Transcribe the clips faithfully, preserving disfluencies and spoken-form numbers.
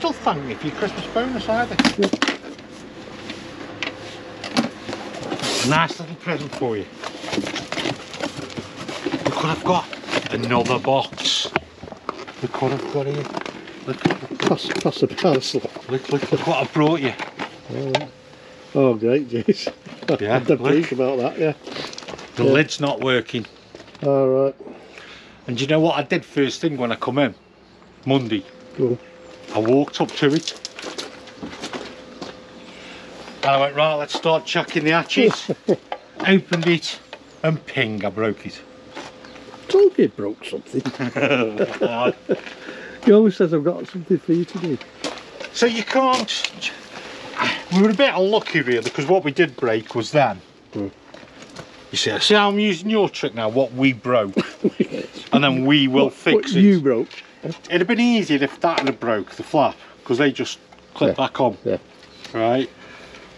Still funny for your Christmas bonus either. Nice little present for you. Look what I've got. Another box. Look what I've got here. Look, look, look. Pass, pass a parcel. Look, look, look what I brought you. Oh, oh great, jeez. Yeah, I'm pleased about that, yeah. The yeah. lid's not working. Alright. And you know what I did first thing when I come in? Monday. Cool. I walked up to it and I went, right, let's start chucking the hatches. Opened it and ping, I broke it. Told you broke something. He always says, I've got something for you to do. So you can't... We were a bit unlucky really, because what we did break was then. Mm. You see, see how I'm using your trick now, what we broke. And then we will what, fix what it. You broke. It'd have been easier if that had broke the flap, because they just clip yeah. back on. Yeah. Right.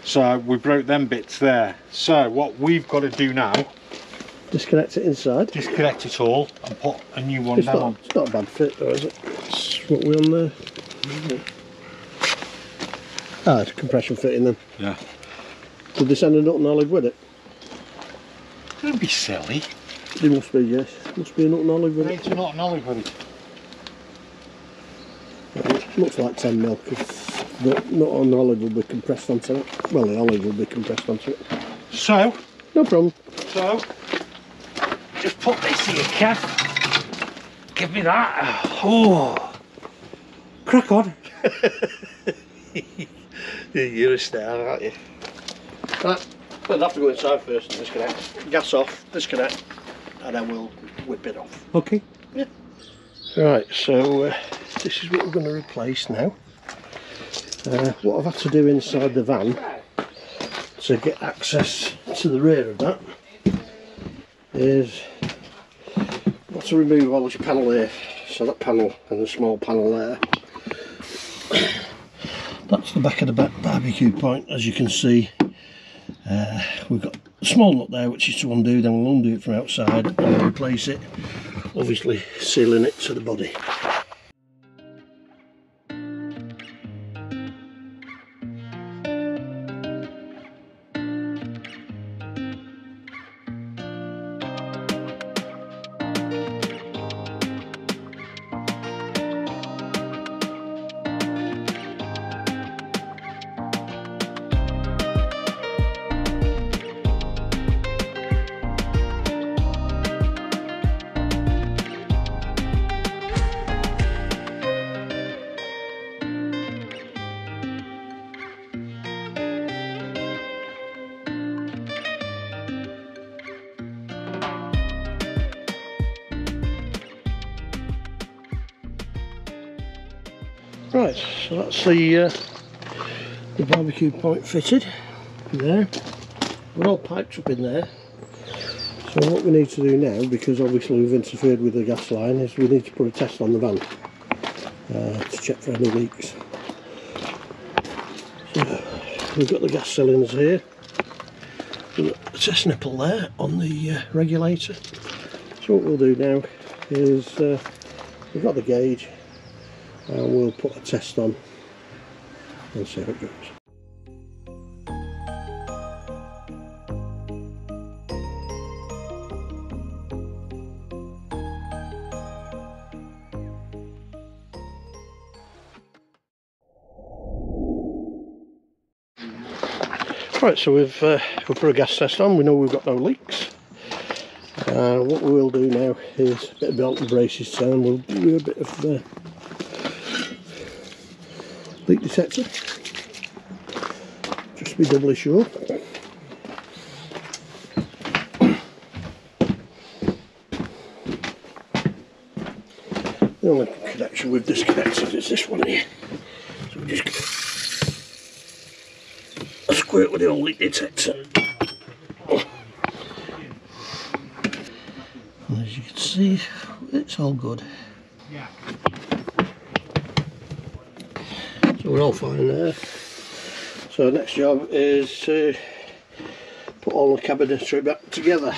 So we broke them bits there. So what we've got to do now, disconnect it inside. Disconnect it all and put a new one it's down. Not, on. It's not a bad fit though, is it? It's what we're on there. Mm-hmm. Ah, it's a compression fitting then. Yeah. Did they send a nut and olive with it? Don't be silly. They must be, yes. Must be a nut and olive with it. It's a nut and olive with it. It looks like ten mil because not on the olive will be compressed onto it. Well, the olive will be compressed onto it. So? No problem. So, just put this here, Kev. Give me that. Oh. Crack on. You're a star, aren't you? Right, we'll have to go inside first and disconnect. Gas off, disconnect, and then we'll whip it off. Okay. Yeah. Right, so uh, this is what we're going to replace now. Uh, what I've had to do inside the van to get access to the rear of that is I've got to remove all this panel here. So that panel and the small panel there. That's the back of the back barbecue point, as you can see. Uh, we've got a small nut there which is to undo, then we'll undo it from outside and we'll replace it, obviously sealing it to the body. Right, so that's the uh, the barbecue point fitted there. We're all piped up in there. So what we need to do now, because obviously we've interfered with the gas line, is we need to put a test on the van uh, to check for any leaks. So we've got the gas cylinders here. We've got the test nipple there on the uh, regulator. So what we'll do now is uh, we've got the gauge. And we'll put a test on and see how it goes. Right, so we've uh, we've put a gas test on. We know we've got no leaks. Uh, what we will do now is a bit of belt and braces down. We'll do a bit of uh, leak detector, just to be doubly sure. The only connection we've disconnected is this one here, so we just squirt with the old leak detector. And as you can see, it's all good. So we're all fine there. So the next job is to put all the cabinetry back together.